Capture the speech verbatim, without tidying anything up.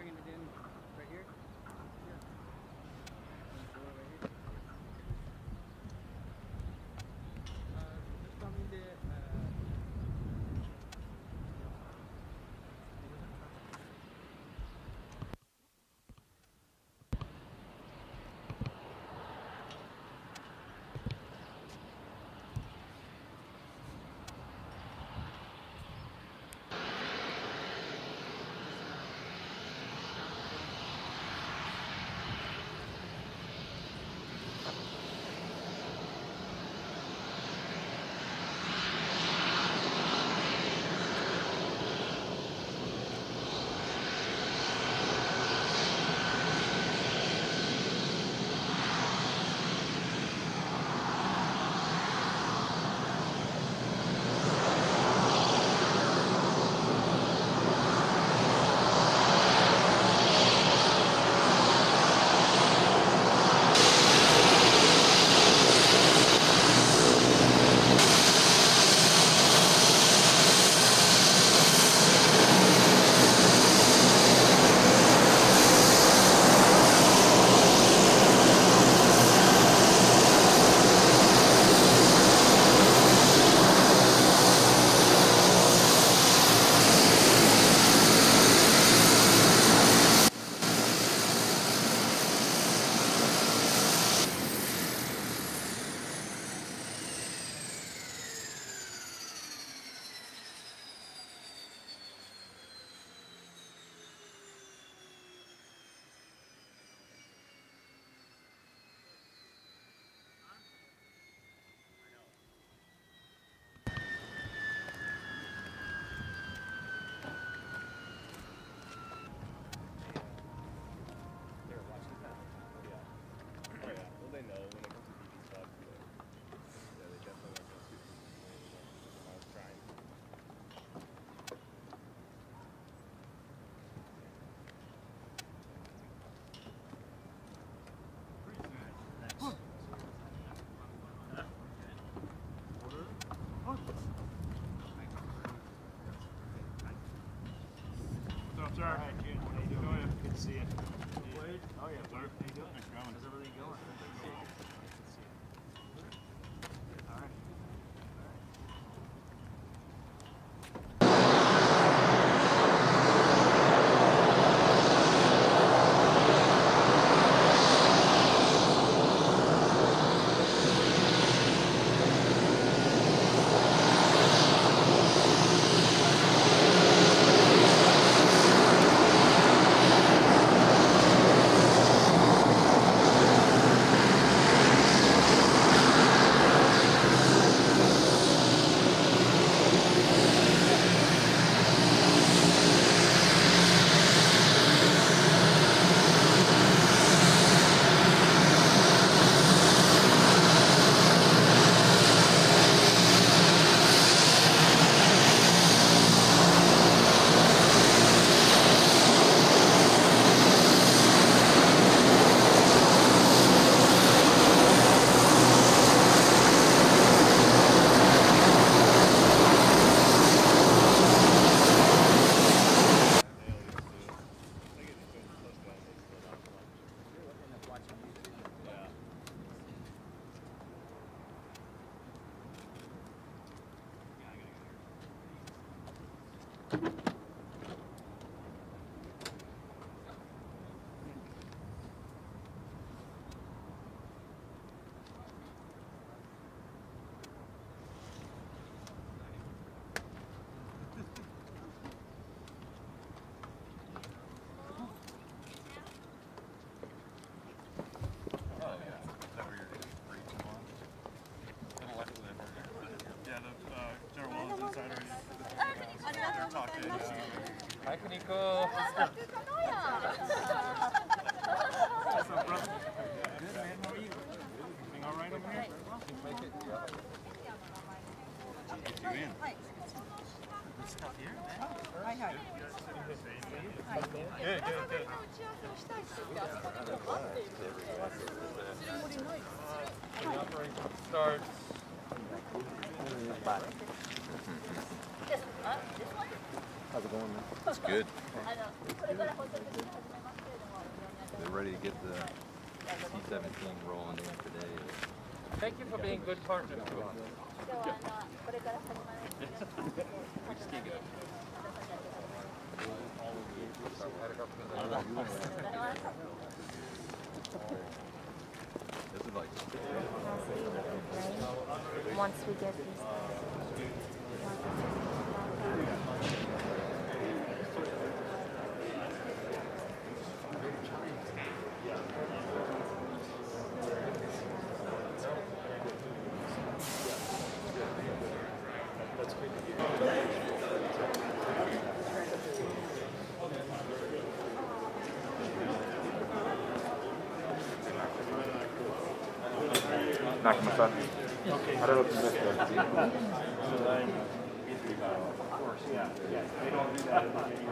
bringing it in right here. Sir. All right, June. How you doing? How you doing? Good to see you. Wade? Oh, yeah, sir. How you doing? Thanks for coming. How's everything going? Hi, Kuniko. What's up, bro? Good, man. How are you? Everything all right over here? Make it. Get you in. Good stuff here, man. Hi, hi. Good, good, good. The operation starts. Bye. This one? How's it going, man? It's good. It's good. They're ready to get the C seventeen rolling in today. Thank you for being good partners. Yeah. We just keep going. This is like once we get these Nak masa. Ada lagi masa.